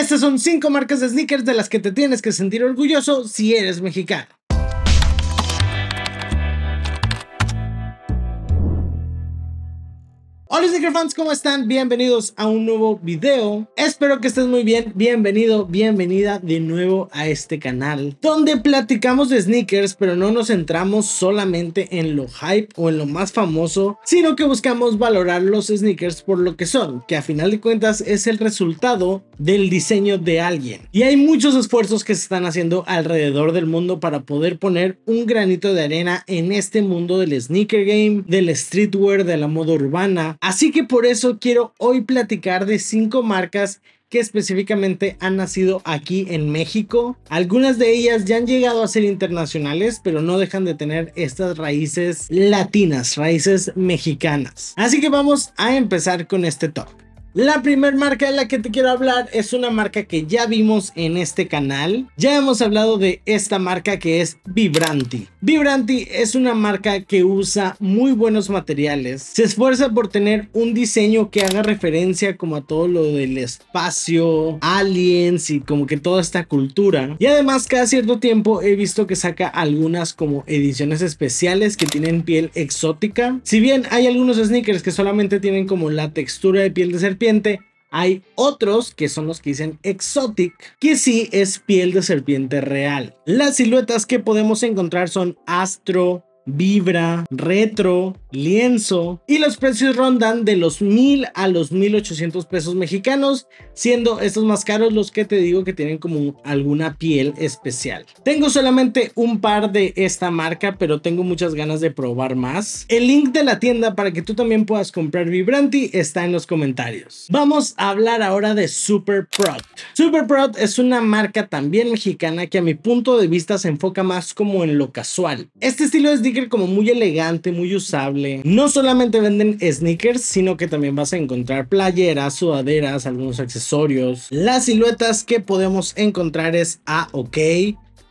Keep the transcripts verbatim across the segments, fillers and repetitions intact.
Estas son cinco marcas de sneakers de las que te tienes que sentir orgulloso si eres mexicano. Hola sneaker fans, ¿cómo están? Bienvenidos a un nuevo video. Espero que estés muy bien. Bienvenido, bienvenida de nuevo a este canal donde platicamos de sneakers, pero no nos centramos solamente en lo hype o en lo más famoso, sino que buscamos valorar los sneakers por lo que son, que a final de cuentas es el resultado del diseño de alguien. Y hay muchos esfuerzos que se están haciendo alrededor del mundo para poder poner un granito de arena en este mundo del sneaker game, del streetwear, de la moda urbana. Así que por eso quiero hoy platicar de cinco marcas que específicamente han nacido aquí en México. Algunas de ellas ya han llegado a ser internacionales, pero no dejan de tener estas raíces latinas, raíces mexicanas. Así que vamos a empezar con este top. La primera marca de la que te quiero hablar es una marca que ya vimos en este canal. Ya hemos hablado de esta marca, que es Vibranti. Vibranti es una marca que usa muy buenos materiales. Se esfuerza por tener un diseño que haga referencia como a todo lo del espacio, aliens y como que toda esta cultura. Y además cada cierto tiempo he visto que saca algunas como ediciones especiales que tienen piel exótica. Si bien hay algunos sneakers que solamente tienen como la textura de piel de serpiente, hay otros que son los que dicen exotic, que sí es piel de serpiente real. Las siluetas que podemos encontrar son astro, vibra, retro, lienzo, y los precios rondan de los mil a los mil ochocientos pesos mexicanos, siendo estos más caros los que te digo que tienen como alguna piel especial. Tengo solamente un par de esta marca, pero tengo muchas ganas de probar más. El link de la tienda para que tú también puedas comprar Vibranti está en los comentarios. Vamos a hablar ahora de Super Prot. Super Prot es una marca también mexicana que a mi punto de vista se enfoca más como en lo casual. Este estilo de sneaker como muy elegante, muy usable. No solamente venden sneakers, sino que también vas a encontrar playeras, sudaderas, algunos accesorios. Las siluetas que podemos encontrar es A, OK,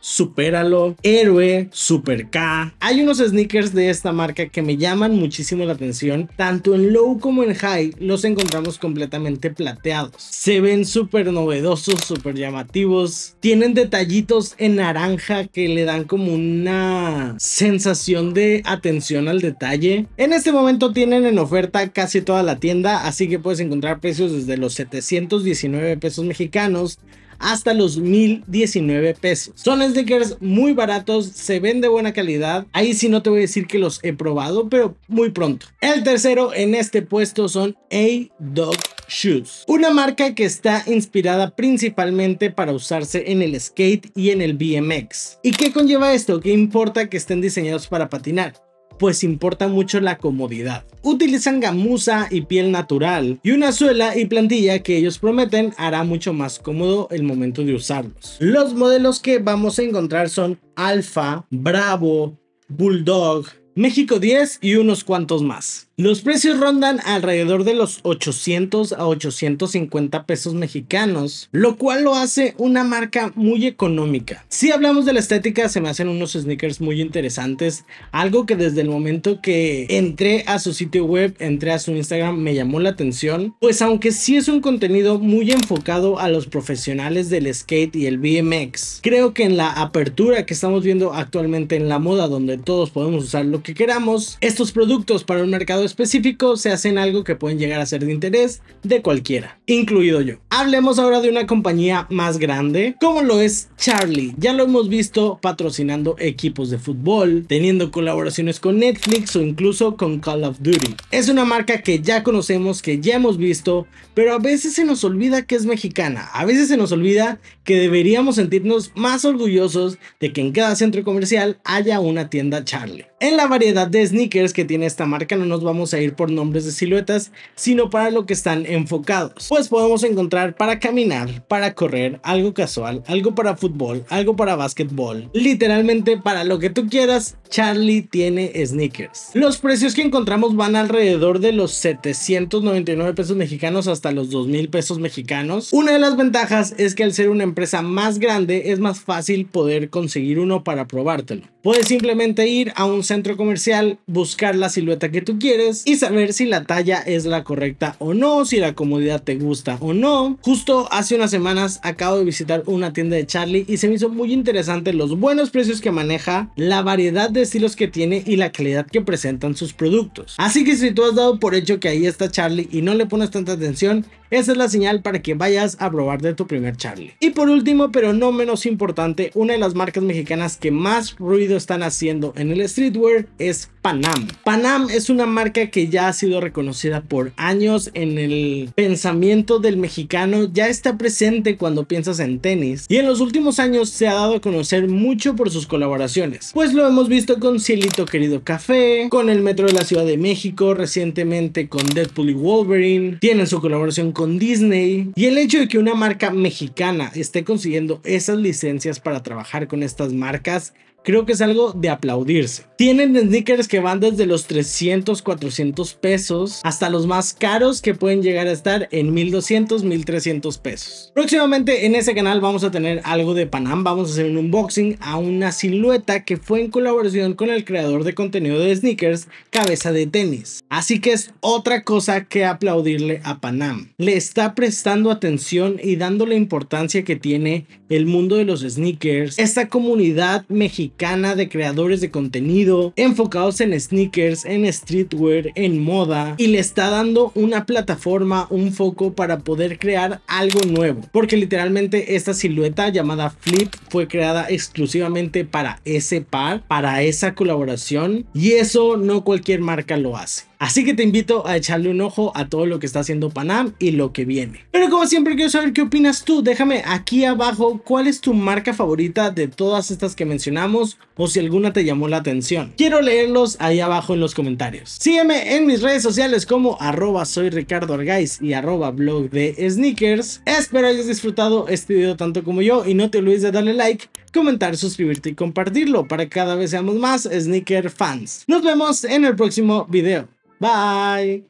Supéralo, Héroe, Super K. Hay unos sneakers de esta marca que me llaman muchísimo la atención. Tanto en low como en high los encontramos completamente plateados. Se ven súper novedosos, súper llamativos. Tienen detallitos en naranja que le dan como una sensación de atención al detalle. En este momento tienen en oferta casi toda la tienda, así que puedes encontrar precios desde los setecientos diecinueve pesos mexicanos hasta los mil diecinueve pesos. Son sneakers muy baratos, se ven de buena calidad. Ahí sí no te voy a decir que los he probado, pero muy pronto. El tercero en este puesto son A-Dog Shoes, una marca que está inspirada principalmente para usarse en el skate y en el B M X. ¿Y qué conlleva esto? ¿Qué importa que estén diseñados para patinar? Pues importa mucho la comodidad. Utilizan gamuza y piel natural, y una suela y plantilla que ellos prometen hará mucho más cómodo el momento de usarlos. Los modelos que vamos a encontrar son Alfa, Bravo, Bulldog, México diez y unos cuantos más. Los precios rondan alrededor de los ochocientos a ochocientos cincuenta pesos mexicanos, lo cual lo hace una marca muy económica. Si hablamos de la estética, se me hacen unos sneakers muy interesantes, algo que desde el momento que entré a su sitio web, entré a su Instagram, me llamó la atención. Pues aunque sí es un contenido muy enfocado a los profesionales del skate y el B M X, creo que en la apertura que estamos viendo actualmente en la moda, donde todos podemos usar lo que que queramos, estos productos para un mercado específico se hacen algo que pueden llegar a ser de interés de cualquiera, incluido yo. Hablemos ahora de una compañía más grande, como lo es Charly. Ya lo hemos visto patrocinando equipos de fútbol, teniendo colaboraciones con Netflix o incluso con Call of Duty. Es una marca que ya conocemos, que ya hemos visto, pero a veces se nos olvida que es mexicana. A veces se nos olvida que deberíamos sentirnos más orgullosos de que en cada centro comercial haya una tienda Charly. En la variedad de sneakers que tiene esta marca no nos vamos a ir por nombres de siluetas, sino para lo que están enfocados. Pues podemos encontrar para caminar, para correr, algo casual, algo para fútbol, algo para básquetbol, literalmente para lo que tú quieras. Charly tiene sneakers. Los precios que encontramos van alrededor de los setecientos noventa y nueve pesos mexicanos hasta los dos mil pesos mexicanos. Una de las ventajas es que al ser una empresa más grande es más fácil poder conseguir uno para probártelo. Puedes simplemente ir a un centro comercial, buscar la silueta que tú quieres y saber si la talla es la correcta o no, si la comodidad te gusta o no. Justo hace unas semanas acabo de visitar una tienda de Charly y se me hizo muy interesante los buenos precios que maneja, la variedad de estilos que tiene y la calidad que presentan sus productos. Así que si tú has dado por hecho que ahí está Charly y no le pones tanta atención, esa es la señal para que vayas a probar de tu primer Charly. Y por último, pero no menos importante, una de las marcas mexicanas que más ruido están haciendo en el streetwear es Panam. Panam es una marca que ya ha sido reconocida por años en el pensamiento del mexicano, ya está presente cuando piensas en tenis y en los últimos años se ha dado a conocer mucho por sus colaboraciones. Pues lo hemos visto con Cielito Querido Café, con el Metro de la Ciudad de México, recientemente con Deadpool y Wolverine, tienen su colaboración con Disney, y el hecho de que una marca mexicana esté consiguiendo esas licencias para trabajar con estas marcas creo que es algo de aplaudirse. Tienen sneakers que van desde los trescientos, cuatrocientos pesos hasta los más caros que pueden llegar a estar en mil doscientos, mil trescientos pesos. Próximamente en ese canal vamos a tener algo de Panam. Vamos a hacer un unboxing a una silueta que fue en colaboración con el creador de contenido de sneakers, Cabeza de Tenis. Así que es otra cosa que aplaudirle a Panam. Le está prestando atención y dando la importancia que tiene el mundo de los sneakers, esta comunidad mexicana de creadores de contenido enfocados en sneakers, en streetwear, en moda, y le está dando una plataforma, un foco para poder crear algo nuevo, porque literalmente esta silueta llamada Flip fue creada exclusivamente para ese par, para esa colaboración, y eso no cualquier marca lo hace. Así que te invito a echarle un ojo a todo lo que está haciendo Panam y lo que viene. Pero como siempre quiero saber qué opinas tú. Déjame aquí abajo cuál es tu marca favorita de todas estas que mencionamos, o si alguna te llamó la atención. Quiero leerlos ahí abajo en los comentarios. Sígueme en mis redes sociales como arroba soy Ricardo Argaiz y arroba blog de sneakers. Espero hayas disfrutado este video tanto como yo, y no te olvides de darle like, comentar, suscribirte y compartirlo para que cada vez seamos más sneaker fans. Nos vemos en el próximo video. Bye.